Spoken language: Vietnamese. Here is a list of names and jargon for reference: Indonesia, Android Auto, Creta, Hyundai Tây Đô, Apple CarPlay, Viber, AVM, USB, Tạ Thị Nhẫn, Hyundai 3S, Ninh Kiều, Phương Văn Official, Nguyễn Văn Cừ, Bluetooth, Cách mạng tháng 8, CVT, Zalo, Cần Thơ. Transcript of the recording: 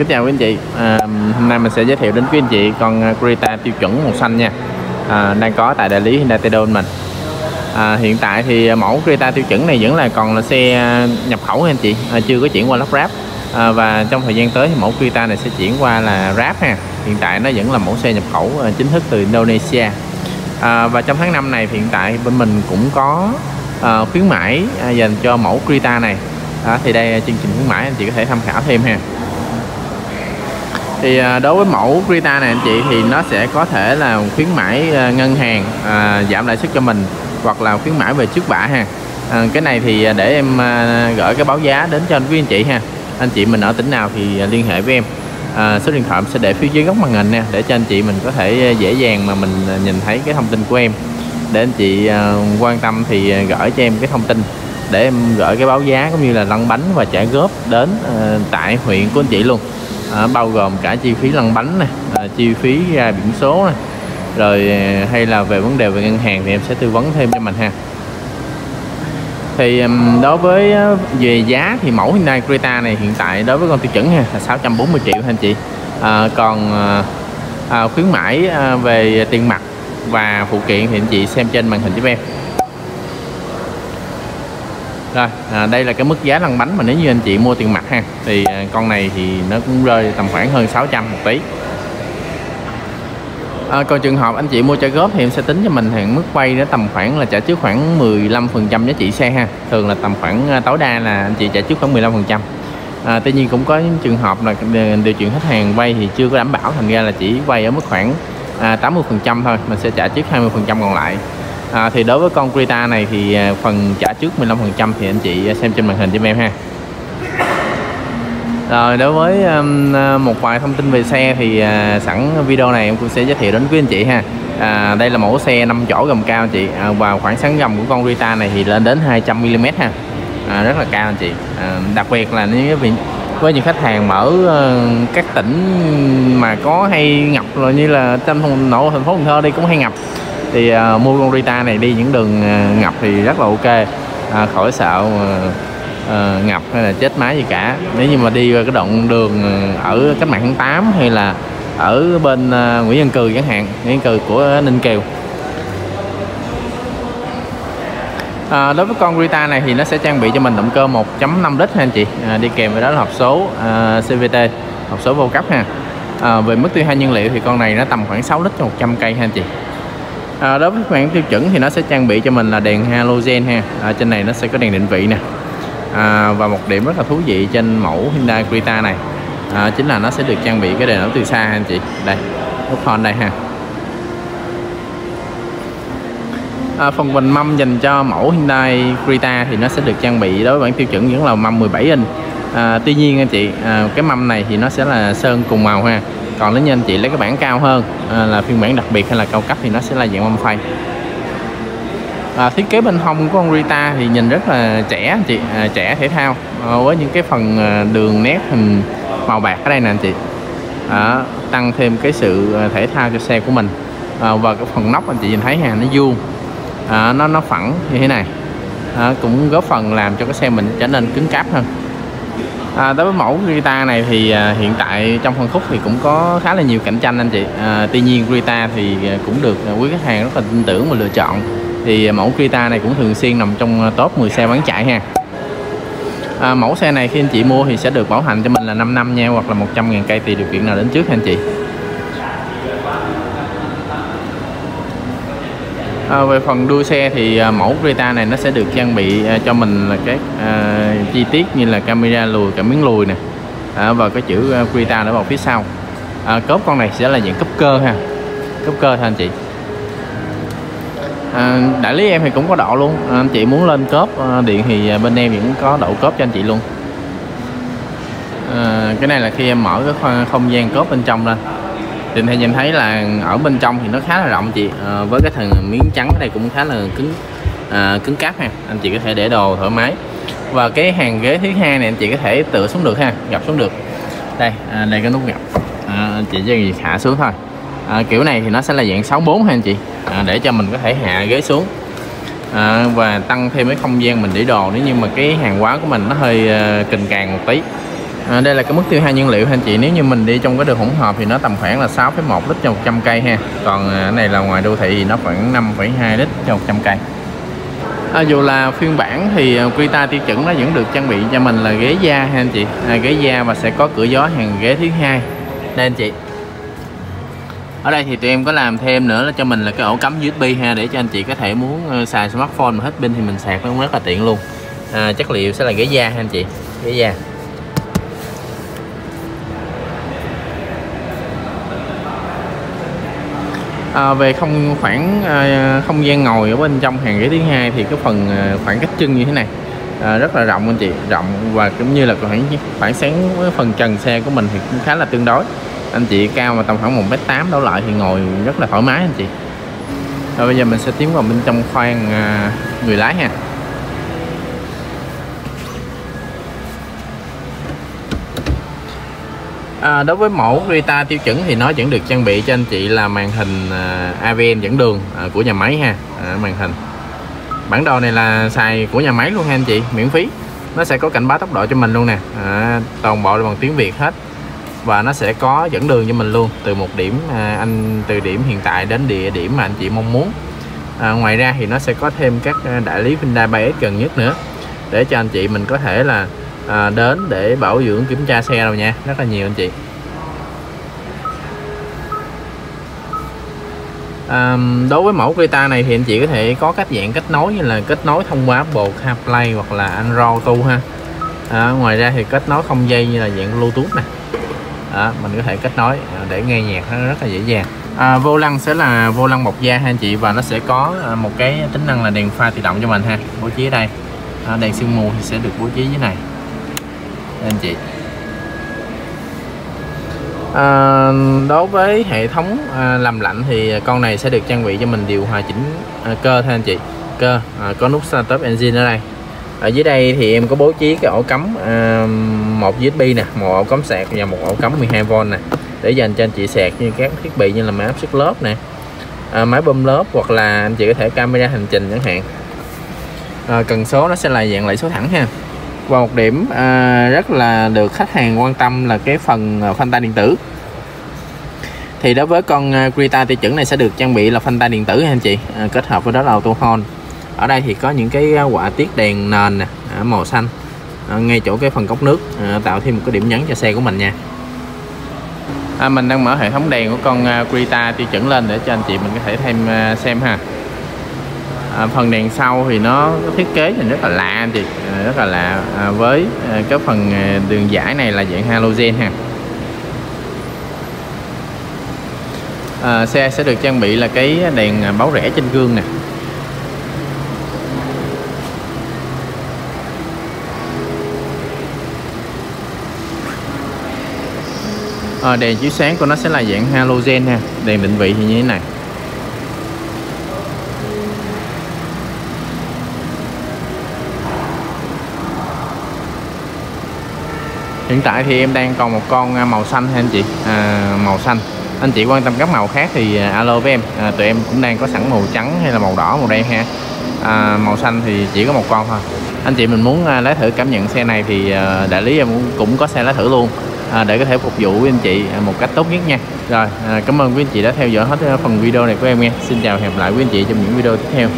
Kính chào quý anh chị, hôm nay mình sẽ giới thiệu đến quý anh chị con Creta tiêu chuẩn màu xanh nha. Đang có tại đại lý Hyundai Tây Đô mình. Hiện tại thì mẫu Creta tiêu chuẩn này vẫn còn là xe nhập khẩu anh chị, chưa có chuyển qua lắp ráp. Và trong thời gian tới thì mẫu Creta này sẽ chuyển qua là ráp ha. Hiện tại nó vẫn là mẫu xe nhập khẩu chính thức từ Indonesia. Và trong tháng 5 này hiện tại bên mình cũng có khuyến mãi dành cho mẫu Creta này. Thì đây chương trình khuyến mãi anh chị có thể tham khảo thêm ha. Thì đối với mẫu Creta này anh chị thì nó sẽ có thể là khuyến mãi ngân hàng giảm lãi suất cho mình, hoặc là khuyến mãi về trước bạ ha. Cái này thì để em gửi cái báo giá đến cho quý anh chị ha. Anh chị mình ở tỉnh nào thì liên hệ với em. Số điện thoại sẽ để phía dưới góc màn hình nè, để cho anh chị mình có thể dễ dàng mà mình nhìn thấy cái thông tin của em. Để anh chị quan tâm thì gửi cho em cái thông tin để em gửi cái báo giá cũng như là lăn bánh và trả góp đến tại huyện của anh chị luôn. Bao gồm cả chi phí lăn bánh này, chi phí ra biển số này, rồi hay là về vấn đề về ngân hàng thì em sẽ tư vấn thêm cho mình ha. Thì đối với về giá thì mẫu Hyundai Creta này hiện tại đối với con tiêu chuẩn ha là 640 triệu anh chị. Còn khuyến mãi về tiền mặt và phụ kiện thì anh chị xem trên màn hình giúp em. Rồi, đây là cái mức giá lăn bánh mà nếu như anh chị mua tiền mặt ha. Thì con này thì nó cũng rơi tầm khoảng hơn 600 một tí. Còn trường hợp anh chị mua trả góp thì em sẽ tính cho mình hàng mức vay đó tầm khoảng là trả trước khoảng 15% giá trị xe ha. Thường là tầm khoảng tối đa là anh chị trả trước khoảng 15%. Tuy nhiên cũng có những trường hợp là điều chuyển khách hàng vay thì chưa có đảm bảo, thành ra là chỉ vay ở mức khoảng 80% thôi, mình sẽ trả trước 20% còn lại. Thì đối với con Creta này thì phần trả trước 15% thì anh chị xem trên màn hình giúp em ha. Rồi đối với một vài thông tin về xe thì sẵn video này em cũng sẽ giới thiệu đến quý anh chị ha. Đây là mẫu xe 5 chỗ gầm cao anh chị, và khoảng sáng gầm của con Creta này thì lên đến 200mm ha. Rất là cao anh chị. Đặc biệt là nếu với những khách hàng ở các tỉnh mà có hay ngập rồi, như là trong nội thành phố Cần Thơ đây cũng hay ngập, thì mua con Creta này đi những đường ngập thì rất là ok, khỏi sợ ngập hay là chết máy gì cả. Nếu như mà đi cái đoạn đường ở Cách Mạng Tháng 8 hay là ở bên Nguyễn Văn Cừ chẳng hạn, Nguyễn Văn Cừ của Ninh Kiều. Đối với con Creta này thì nó sẽ trang bị cho mình động cơ 1.5 lít ha anh chị, đi kèm với đó là hộp số CVT, hộp số vô cấp ha. Về mức tiêu hao nhiên liệu thì con này nó tầm khoảng 6 lít cho 100 cây ha anh chị. Đối với bản tiêu chuẩn thì nó sẽ trang bị cho mình là đèn halogen ha. Trên này nó sẽ có đèn định vị nè. Và một điểm rất là thú vị trên mẫu Hyundai Creta này chính là nó sẽ được trang bị cái đèn ở từ xa ha anh chị. Đây, nút hon đây ha. Phần bình mâm dành cho mẫu Hyundai Creta thì nó sẽ được trang bị đối với bản tiêu chuẩn vẫn là mâm 17 inch. Tuy nhiên anh chị, cái mâm này thì nó sẽ là sơn cùng màu ha. Còn nếu như anh chị lấy cái bản cao hơn là phiên bản đặc biệt hay là cao cấp thì nó sẽ là dạng mâm phay. Thiết kế bên hông của con Creta thì nhìn rất là trẻ anh chị, trẻ thể thao, với những cái phần đường nét hình màu bạc ở đây nè anh chị. Tăng thêm cái sự thể thao cho xe của mình. Và cái phần nóc anh chị nhìn thấy ha, nó vuông, nó phẳng như thế này, cũng góp phần làm cho cái xe mình trở nên cứng cáp hơn. Đối với mẫu Creta này thì hiện tại trong phân khúc thì cũng có khá là nhiều cạnh tranh anh chị. Tuy nhiên Creta thì cũng được quý khách hàng rất là tin tưởng và lựa chọn. Thì mẫu Creta này cũng thường xuyên nằm trong top 10 xe bán chạy ha. Mẫu xe này khi anh chị mua thì sẽ được bảo hành cho mình là 5 năm nha, hoặc là 100.000 cây tùy điều kiện nào đến trước anh chị. Về phần đuôi xe thì mẫu Creta này nó sẽ được trang bị cho mình là các chi tiết như là camera lùi, cảm biến lùi nè, và cái chữ Creta ở vào phía sau. Cốp con này sẽ là dạng cốp cơ ha, cốp cơ thôi anh chị. Đại lý em thì cũng có độ luôn, anh chị muốn lên cốp điện thì bên em cũng có độ cốp cho anh chị luôn. Cái này là khi em mở cái không gian cốp bên trong lên thì anh em thấy là ở bên trong thì nó khá là rộng chị. Với cái thằng miếng trắng ở đây cũng khá là cứng cáp ha, anh chị có thể để đồ thoải mái. Và cái hàng ghế thứ hai này anh chị có thể tựa xuống được ha, gập xuống được đây. Đây cái nút gập, anh chị chỉ cần hạ xuống thôi. Kiểu này thì nó sẽ là dạng 64 ha anh chị, để cho mình có thể hạ ghế xuống, và tăng thêm cái không gian mình để đồ nếu như mà cái hàng hóa của mình nó hơi kình càng một tí. Đây là cái mức tiêu hao nhiên liệu anh chị, nếu như mình đi trong cái đường hỗn hợp thì nó tầm khoảng là 6,1 lít cho 100 cây ha. Còn cái này là ngoài đô thị thì nó khoảng 5,2 lít cho 100 cây. Dù là phiên bản thì Creta tiêu chuẩn nó vẫn được trang bị cho mình là ghế da ha anh chị, ghế da và sẽ có cửa gió hàng ghế thứ hai. Đây anh chị, ở đây thì tụi em có làm thêm nữa là cho mình là cái ổ cắm USB ha, để cho anh chị có thể muốn xài smartphone mà hết pin thì mình sạc nó rất là tiện luôn. Chất liệu sẽ là ghế da ha anh chị, ghế da. Về không gian ngồi ở bên trong hàng ghế thứ hai thì cái phần khoảng cách chân như thế này rất là rộng anh chị, rộng và cũng như là khoảng sáng với phần trần xe của mình thì cũng khá là tương đối. Anh chị cao mà tầm khoảng 1m8 đổ lại thì ngồi rất là thoải mái anh chị. Rồi bây giờ mình sẽ tiến vào bên trong khoang người lái ha. Đối với mẫu Creta tiêu chuẩn thì nó vẫn được trang bị cho anh chị là màn hình AVM dẫn đường của nhà máy ha, màn hình. Bản đồ này là xài của nhà máy luôn ha anh chị, miễn phí. Nó sẽ có cảnh báo tốc độ cho mình luôn nè, toàn bộ là bằng tiếng Việt hết. Và nó sẽ có dẫn đường cho mình luôn từ một điểm từ điểm hiện tại đến địa điểm mà anh chị mong muốn. Ngoài ra thì nó sẽ có thêm các đại lý Hyundai 3S gần nhất nữa để cho anh chị mình có thể là đến để bảo dưỡng kiểm tra xe rồi nha, rất là nhiều anh chị. Đối với mẫu Creta này thì anh chị có thể có các dạng kết nối như là kết nối thông qua Apple CarPlay hoặc là Android Auto ha. Ngoài ra thì kết nối không dây như là dạng Bluetooth nè. Mình có thể kết nối để nghe nhạc nó rất là dễ dàng. Vô lăng sẽ là vô lăng bọc da ha anh chị, và nó sẽ có một cái tính năng là đèn pha tự động cho mình ha, bố trí ở đây. Đèn sương mù thì sẽ được bố trí dưới này anh chị. Đối với hệ thống làm lạnh thì con này sẽ được trang bị cho mình điều hòa chỉnh cơ thôi anh chị, cơ có nút start engine ở đây. Ở dưới đây thì em có bố trí cái ổ cắm một USB nè, một ổ cắm sạc và một ổ cắm 12V nè, để dành cho anh chị sạc như các thiết bị như là máy áp suất lớp nè, máy bơm lớp hoặc là anh chị có thể camera hành trình chẳng hạn. Cần số nó sẽ là dạng lẫy số thẳng ha. Và một điểm rất là được khách hàng quan tâm là cái phần phanh tay điện tử. Thì đối với con Creta tiêu chuẩn này sẽ được trang bị là phanh tay điện tử ha anh chị, kết hợp với đó là auto hold. Ở đây thì có những cái họa tiết đèn nền nè, màu xanh ngay chỗ cái phần cốc nước, tạo thêm một cái điểm nhấn cho xe của mình nha. Mình đang mở hệ thống đèn của con Creta tiêu chuẩn lên để cho anh chị mình có thể thêm xem ha. Phần đèn sau thì nó thiết kế thì rất là lạ anh chị, rất là lạ, với cái phần đường dải này là dạng halogen ha. Xe sẽ được trang bị là cái đèn báo rẽ trên gương nè. Đèn chiếu sáng của nó sẽ là dạng halogen ha, đèn định vị thì như thế này. Hiện tại thì em đang còn một con màu xanh ha anh chị, màu xanh. Anh chị quan tâm các màu khác thì alo với em, tụi em cũng đang có sẵn màu trắng hay là màu đỏ, màu đen ha. Màu xanh thì chỉ có một con thôi. Anh chị mình muốn lái thử cảm nhận xe này thì đại lý em cũng có xe lái thử luôn, để có thể phục vụ với anh chị một cách tốt nhất nha. Rồi, cảm ơn quý anh chị đã theo dõi hết phần video này của em nha. Xin chào và hẹn gặp lại quý anh chị trong những video tiếp theo.